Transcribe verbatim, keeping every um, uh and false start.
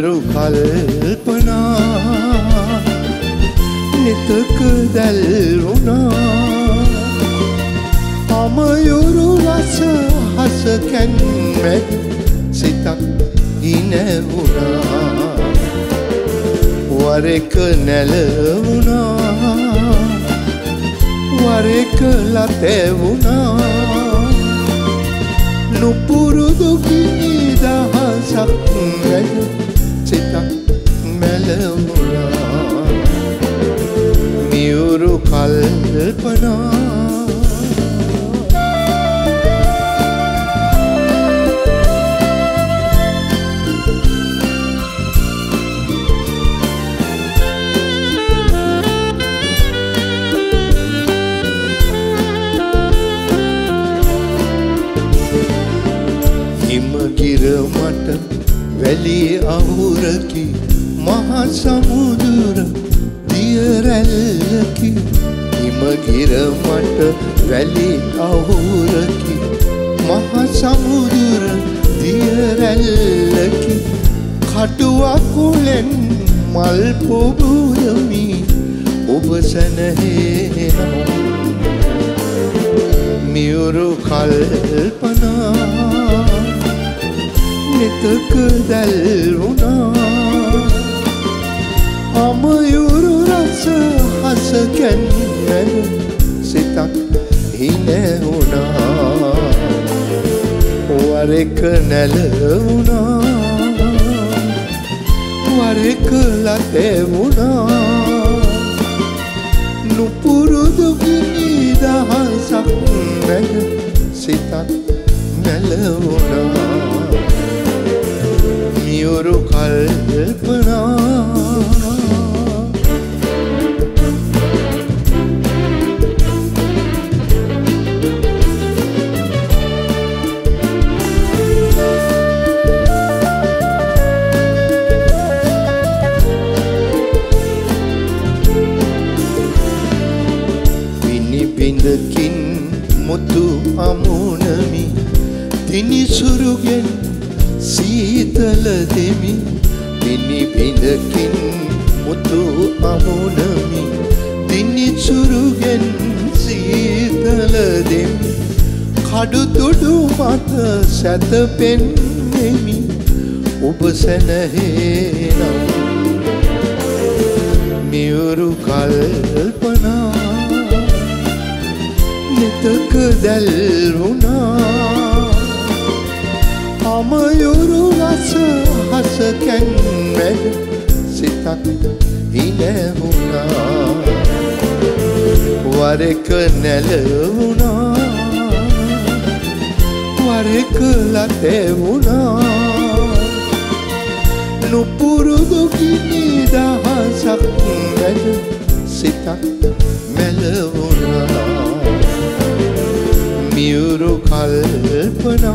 Miyuru Kalpana nitak dalvuna amyuru ras has kenmet sitak ginevuna warek nelvuna warek latevuna nupurudu dahasak melu sitak melevuna Miyuru Kalpana Mata veli ahuraki maha samudra diyaralki himgira mata veli ahuraki maha samudra diyaralki khaduwa kulen mal pobudami obasanahe Miyuru Kalpana nitak dalvuna amyuru ras has kenmen sitak hinevuna warek nelvuna warek latevuna nupurudu gini dahasak mel sitak melvuna Miyuru Kalpana Bini bindakin mutu amunami Dini surugen Sital demi bini bindakin mutu amunami dini surugen sital demi kadu dudu mata sat pen demi obsanaheena Miyuru Kalpana nitak dalvuna amyuru ras has kenmen sitak hinevuna warek nelvuna warek latevuna nupurudu gini dahasak melu sitak melvuna Miyuru Kalpana